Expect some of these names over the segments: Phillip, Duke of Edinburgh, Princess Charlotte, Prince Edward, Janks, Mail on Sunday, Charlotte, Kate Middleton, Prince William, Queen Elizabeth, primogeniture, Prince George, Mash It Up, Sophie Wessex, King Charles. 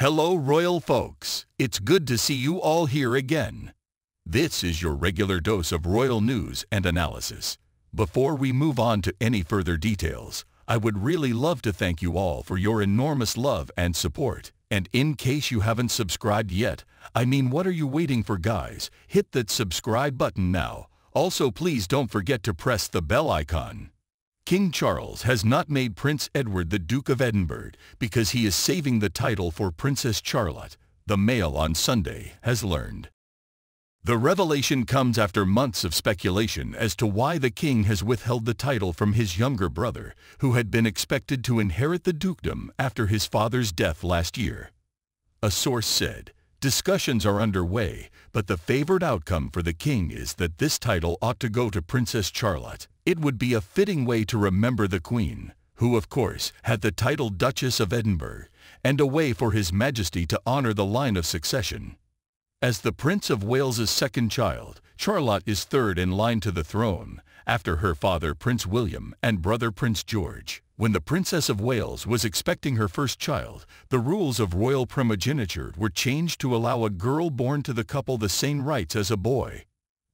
Hello, royal folks. It's good to see you all here again. This is your regular dose of royal news and analysis. Before we move on to any further details, I would really love to thank you all for your enormous love and support. And in case you haven't subscribed yet, I mean, what are you waiting for, guys? Hit that subscribe button now. Also, please don't forget to press the bell icon. King Charles has not made Prince Edward the Duke of Edinburgh because he is saving the title for Princess Charlotte, the Mail on Sunday has learned. The revelation comes after months of speculation as to why the king has withheld the title from his younger brother, who had been expected to inherit the dukedom after his father's death last year. A source said, "Discussions are underway, but the favored outcome for the king is that this title ought to go to Princess Charlotte. It would be a fitting way to remember the Queen, who of course had the title Duchess of Edinburgh, and a way for His Majesty to honor the line of succession." As the Prince of Wales's second child, Charlotte is third in line to the throne, after her father Prince William and brother Prince George. When the Princess of Wales was expecting her first child, the rules of royal primogeniture were changed to allow a girl born to the couple the same rights as a boy.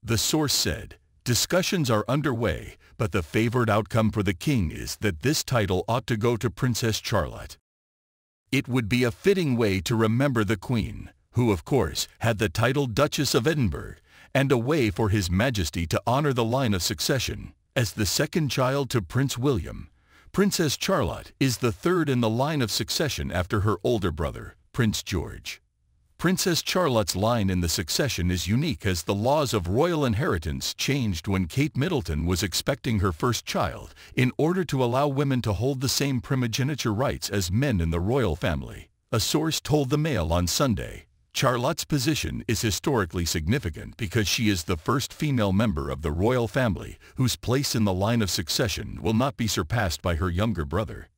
The source said, "Discussions are underway, but the favored outcome for the king is that this title ought to go to Princess Charlotte. It would be a fitting way to remember the Queen, who of course had the title Duchess of Edinburgh, and a way for His Majesty to honor the line of succession." As the second child to Prince William, Princess Charlotte is the third in the line of succession after her older brother, Prince George. Princess Charlotte's line in the succession is unique, as the laws of royal inheritance changed when Kate Middleton was expecting her first child in order to allow women to hold the same primogeniture rights as men in the royal family. A source told the Mail on Sunday, "Charlotte's position is historically significant because she is the first female member of the royal family whose place in the line of succession will not be surpassed by her younger brother.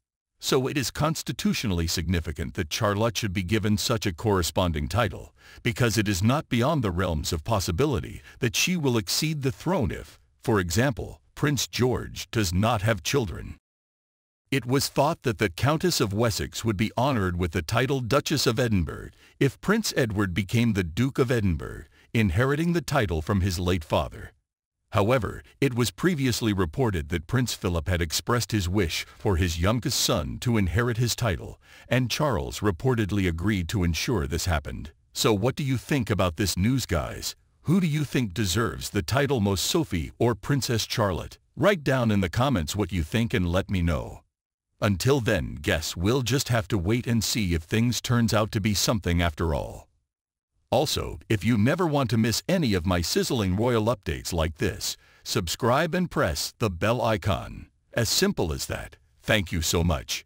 So it is constitutionally significant that Charlotte should be given such a corresponding title, because it is not beyond the realms of possibility that she will accede the throne if, for example, Prince George does not have children." It was thought that the Countess of Wessex would be honored with the title Duchess of Edinburgh if Prince Edward became the Duke of Edinburgh, inheriting the title from his late father. However, it was previously reported that Prince Philip had expressed his wish for his youngest son to inherit his title, and Charles reportedly agreed to ensure this happened. So what do you think about this news, guys? Who do you think deserves the title most, Sophie or Princess Charlotte? Write down in the comments what you think and let me know. Until then, guess we'll just have to wait and see if things turns out to be something after all. Also, if you never want to miss any of my sizzling royal updates like this, subscribe and press the bell icon. As simple as that. Thank you so much.